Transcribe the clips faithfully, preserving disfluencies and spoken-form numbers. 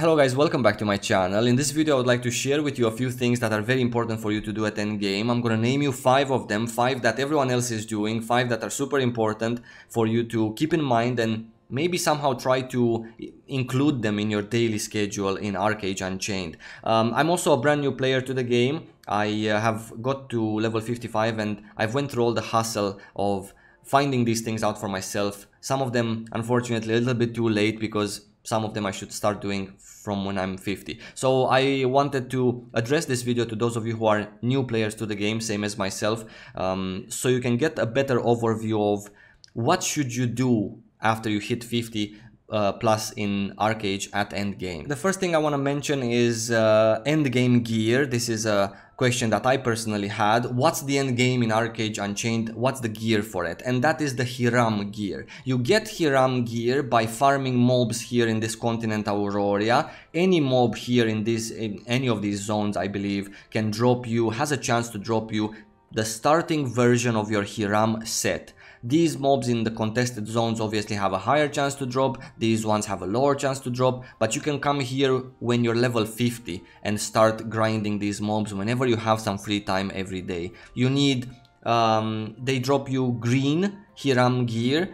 Hello guys, welcome back to my channel. In this video I would like to share with you a few things that are very important for you to do at endgame. I'm gonna name you five of them, five that everyone else is doing, five that are super important for you to keep in mind and maybe somehow try to include them in your daily schedule in ArcheAge Unchained. Um, I'm also a brand new player to the game. I uh, have got to level fifty-five and I've went through all the hustle of finding these things out for myself. Some of them unfortunately a little bit too late because some of them I should start doing from when I'm fifty. So I wanted to address this video to those of you who are new players to the game, same as myself, um, so you can get a better overview of what should you do after you hit fifty uh, plus in ArcheAge at endgame. The first thing I want to mention is uh, endgame gear. This is a question that I personally had. What's the end game in ArcheAge Unchained? What's the gear for it? And that is the Hiram gear. You get Hiram gear by farming mobs here in this continent Auroria. Any mob here in this, in any of these zones, I believe, can drop you, has a chance to drop you the starting version of your Hiram set. These mobs in the contested zones obviously have a higher chance to drop, these ones have a lower chance to drop, but you can come here when you're level fifty and start grinding these mobs whenever you have some free time every day. You need, um, they drop you green Hiram gear,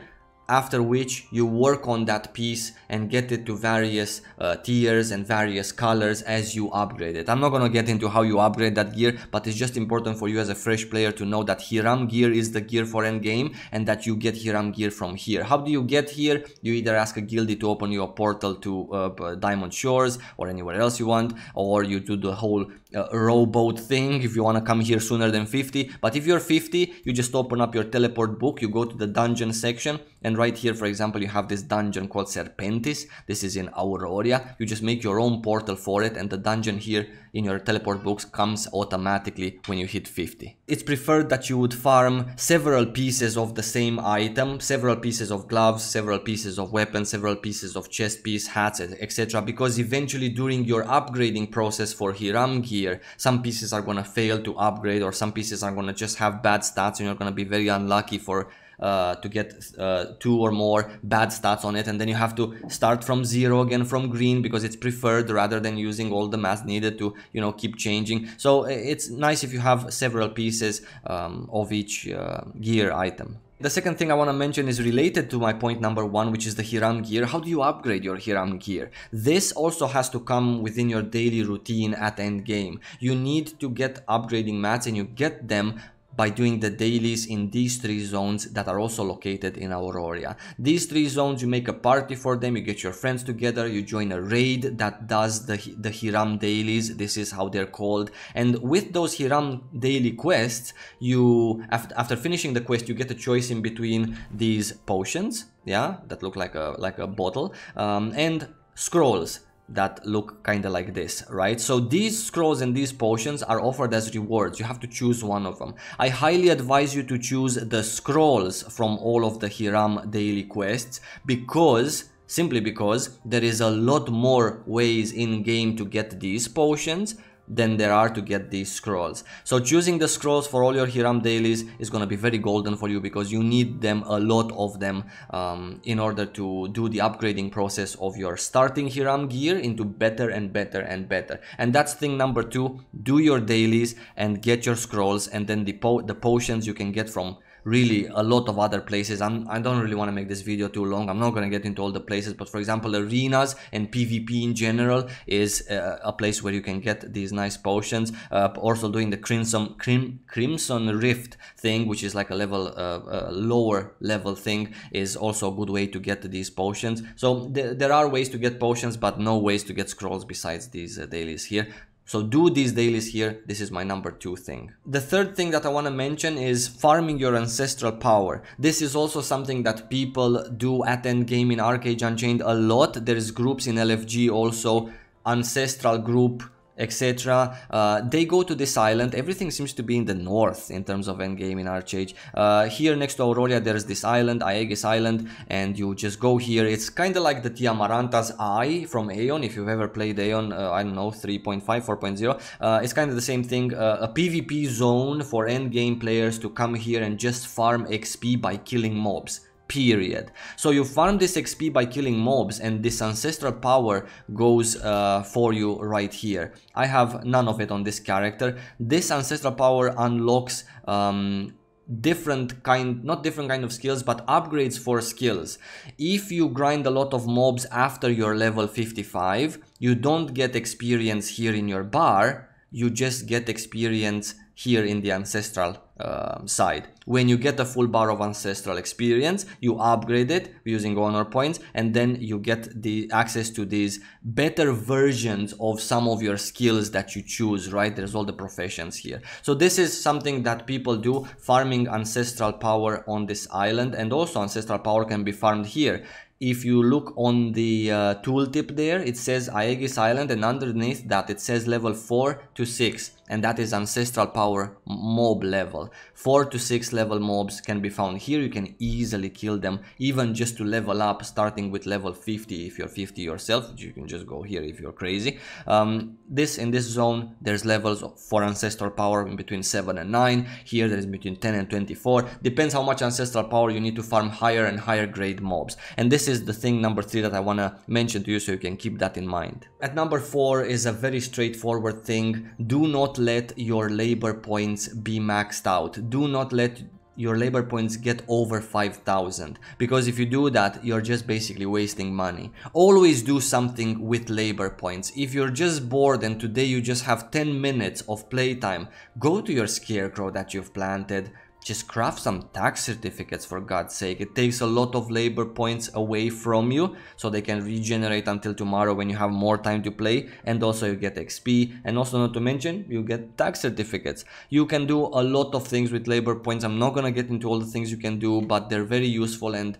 after which you work on that piece and get it to various uh, tiers and various colors as you upgrade it. I'm not gonna get into how you upgrade that gear, but it's just important for you as a fresh player to know that Hiram gear is the gear for endgame and that you get Hiram gear from here. How do you get here? You either ask a guildie to open you a portal to uh, Diamond Shores or anywhere else you want, or you do the whole uh, rowboat thing if you wanna come here sooner than fifty. But if you're fifty, you just open up your teleport book, you go to the dungeon section, and right here, for example, you have this dungeon called Serpentis. This is in Auroria. You just make your own portal for it, and the dungeon here in your teleport books comes automatically when you hit fifty. It's preferred that you would farm several pieces of the same item, several pieces of gloves, several pieces of weapons, several pieces of chest piece, hats, et cetera, because eventually during your upgrading process for Hiram gear, some pieces are gonna fail to upgrade, or some pieces are gonna just have bad stats, and you're gonna be very unlucky for Uh, to get uh, two or more bad stats on it, and then you have to start from zero again from green because it's preferred rather than using all the math needed to, you know, keep changing. So it's nice if you have several pieces um, of each uh, gear item. The second thing I want to mention is related to my point number one, which is the Hiram gear. How do you upgrade your Hiram gear? This also has to come within your daily routine at endgame. You need to get upgrading mats, and you get them by doing the dailies in these three zones that are also located in Auroria. These three zones, you make a party for them, you get your friends together, you join a raid that does the, the Hiram dailies, this is how they're called. And with those Hiram daily quests, you, after, after finishing the quest, you get a choice in between these potions, yeah, that look like a, like a bottle, um, and scrolls that look kind of like this, right? So these scrolls and these potions are offered as rewards. You have to choose one of them. I highly advise you to choose the scrolls from all of the Hiram daily quests, because simply because there is a lot more ways in game to get these potions than there are to get these scrolls. So choosing the scrolls for all your Hiram dailies is going to be very golden for you, because you need them, a lot of them, um, in order to do the upgrading process of your starting Hiram gear into better and better and better. And that's thing number two, do your dailies and get your scrolls, and then the, po the potions you can get from really a lot of other places. I'm, I don't really want to make this video too long. I'm not going to get into all the places, but for example, arenas and PvP in general is uh, a place where you can get these nice potions. Uh, also doing the Crimson Crim, Crimson Rift thing, which is like a level, uh, uh, lower level thing, is also a good way to get these potions. So th there are ways to get potions, but no ways to get scrolls besides these uh, dailies here. So do these dailies here. This is my number two thing. The third thing that I want to mention is farming your ancestral power. This is also something that people do at endgame in ArcheAge Unchained a lot. There is groups in L F G also, ancestral group, et cetera. Uh, they go to this island. Everything seems to be in the north in terms of endgame in ArcheAge. Uh, here next to Auroria, there's this island, Aegis Island, and you just go here. It's kind of like the Tiamaranta's Eye from Aion. If you've ever played Aion, uh, I don't know, three point five, four point zero. Uh, it's kind of the same thing. Uh, a PvP zone for endgame players to come here and just farm X P by killing mobs. period. So you farm this X P by killing mobs, and this ancestral power goes uh, for you right here. I have none of it on this character. This ancestral power unlocks um, different kind, not different kind of skills, but upgrades for skills. If you grind a lot of mobs after your level fifty-five, you don't get experience here in your bar, you just get experience here in the ancestral uh, side. When you get a full bar of ancestral experience, you upgrade it using honor points, and then you get the access to these better versions of some of your skills that you choose, right? There's all the professions here. So this is something that people do, farming ancestral power on this island, and also ancestral power can be farmed here. If you look on the uh, tooltip there, it says Aegis Island, and underneath that it says level four to six, and that is ancestral power mob level. four to six level mobs can be found here. You can easily kill them, even just to level up, starting with level fifty if you're fifty yourself. You can just go here if you're crazy. Um, this in this zone, there's levels for ancestral power in between seven and nine. Here there's between ten and twenty-four. Depends how much ancestral power you need to farm higher and higher grade mobs. And this This is the thing number three that I want to mention to you, so you can keep that in mind. At number four is a very straightforward thing. Do not let your labor points be maxed out. Do not let your labor points get over five thousand, because if you do that, you're just basically wasting money. Always do something with labor points. If you're just bored and today you just have ten minutes of playtime, go to your scarecrow that you've planted. Just craft some tax certificates, for God's sake. It takes a lot of labor points away from you, so they can regenerate until tomorrow when you have more time to play, and also you get X P, and also not to mention you get tax certificates. You can do a lot of things with labor points. I'm not gonna get into all the things you can do, but they're very useful, and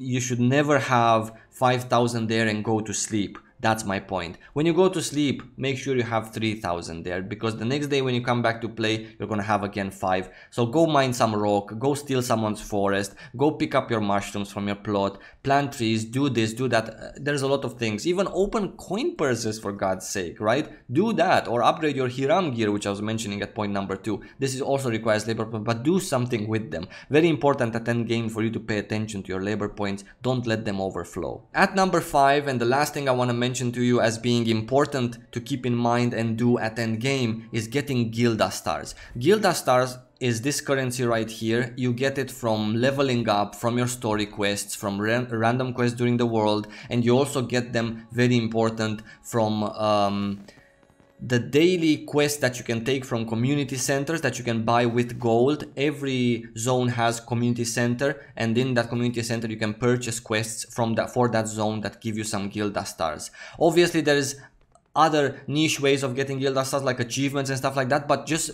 you should never have five thousand there and go to sleep. That's my point. When you go to sleep, make sure you have three thousand there, because the next day when you come back to play, you're gonna have again five. So go mine some rock, go steal someone's forest, go pick up your mushrooms from your plot, plant trees, do this, do that. There's a lot of things. Even open coin purses, for God's sake, right? Do that, or upgrade your Hiram gear, which I was mentioning at point number two. This is also requires labor points, but do something with them. Very important at end game for you to pay attention to your labor points. Don't let them overflow. At number five, and the last thing I wanna mention to you as being important to keep in mind and do at end game, is getting Gilda Stars. Gilda Stars is this currency right here. You get it from leveling up, from your story quests, from ra random quests during the world, and you also get them, very important, from um, the daily quest that you can take from community centers that you can buy with gold. Every zone has community center, and in that community center you can purchase quests from that for that zone that give you some Gilda Stars. Obviously there is other niche ways of getting Gilda Stars, like achievements and stuff like that, but just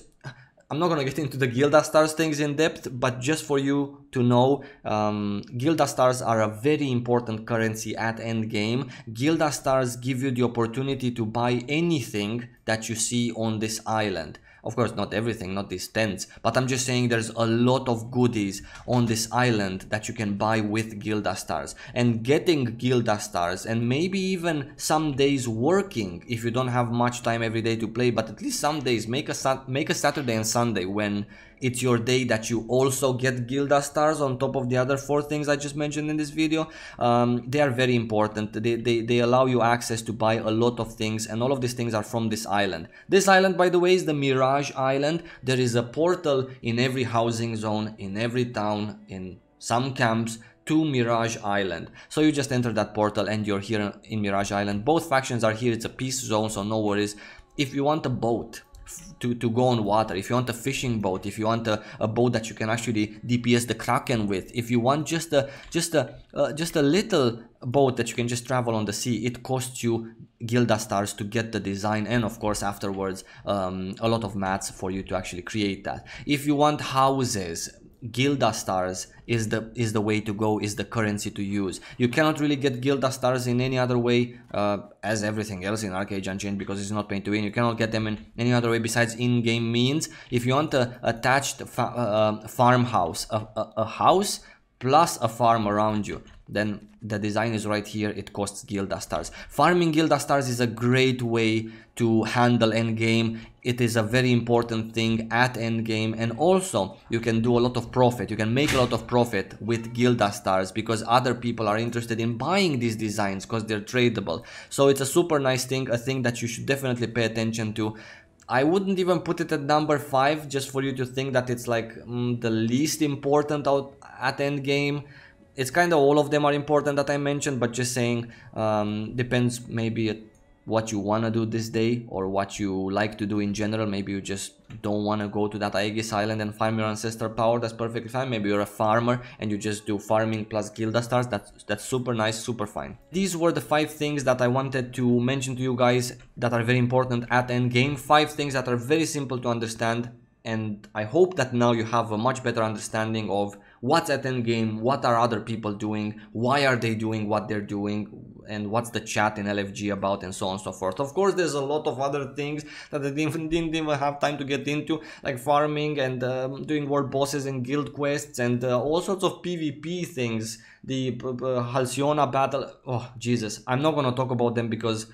I'm not gonna get into the Gilda Stars things in depth, but just for you to know, um, Gilda Stars are a very important currency at end game. Gilda Stars give you the opportunity to buy anything that you see on this island. Of course, not everything, not these tents, but I'm just saying there's a lot of goodies on this island that you can buy with Gilda Stars. And getting Gilda Stars, and maybe even some days working, if you don't have much time every day to play, but at least some days, make a, make a Saturday and Sunday when it's your day that you also get Gilda Stars on top of the other four things I just mentioned in this video. Um, they are very important. They, they, they allow you access to buy a lot of things, and all of these things are from this island. This island, by the way, is the Mirage Island. There is a portal in every housing zone, in every town, in some camps, to Mirage Island. So you just enter that portal and you're here in Mirage Island. Both factions are here. It's a peace zone, so no worries. If you want a boat To, to go on water, if you want a fishing boat, if you want a, a boat that you can actually D P S the Kraken with, if you want just a just a uh, just a little boat that you can just travel on the sea, it costs you Gilda Stars to get the design, and of course afterwards um, a lot of mats for you to actually create that. If you want houses, Gilda Stars is the is the way to go, is the currency to use. You cannot really get Gilda Stars in any other way, uh, as everything else in ArcheAge Unchained, because it's not pay to win. You cannot get them in any other way besides in-game means. If you want a attached fa uh, farmhouse, a, a, a house plus a farm around you, then the design is right here. It costs Gilda Stars. Farming Gilda Stars is a great way to handle endgame. It is a very important thing at endgame, and also you can do a lot of profit. You can make a lot of profit with Gilda Stars because other people are interested in buying these designs because they're tradable. So it's a super nice thing, a thing that you should definitely pay attention to. I wouldn't even put it at number five just for you to think that it's like mm, the least important out at endgame. It's kind of all of them are important that I mentioned, but just saying um, depends maybe at what you want to do this day or what you like to do in general. Maybe you just don't want to go to that Aegis Island and farm your ancestor power. That's perfectly fine. Maybe you're a farmer and you just do farming plus Gilda Stars. That's, that's super nice, super fine. These were the five things that I wanted to mention to you guys that are very important at endgame. Five things that are very simple to understand. And I hope that now you have a much better understanding of what's at endgame, what are other people doing, why are they doing what they're doing, and what's the chat in L F G about, and so on and so forth. Of course, there's a lot of other things that I didn't, didn't even have time to get into, like farming and um, doing world bosses and guild quests and uh, all sorts of PvP things. The uh, Halsiona battle, oh Jesus, I'm not gonna talk about them because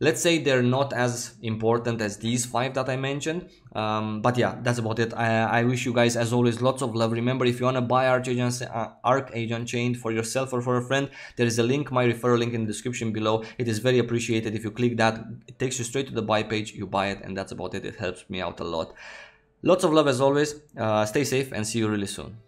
let's say they're not as important as these five that I mentioned. Um, but yeah, that's about it. I, I wish you guys, as always, lots of love. Remember, if you want to buy ArcheAge, uh, ArcheAge Unchained for yourself or for a friend, there is a link, my referral link in the description below. It is very appreciated. If you click that, it takes you straight to the buy page. You buy it, and that's about it. It helps me out a lot. Lots of love, as always. Uh, stay safe and see you really soon.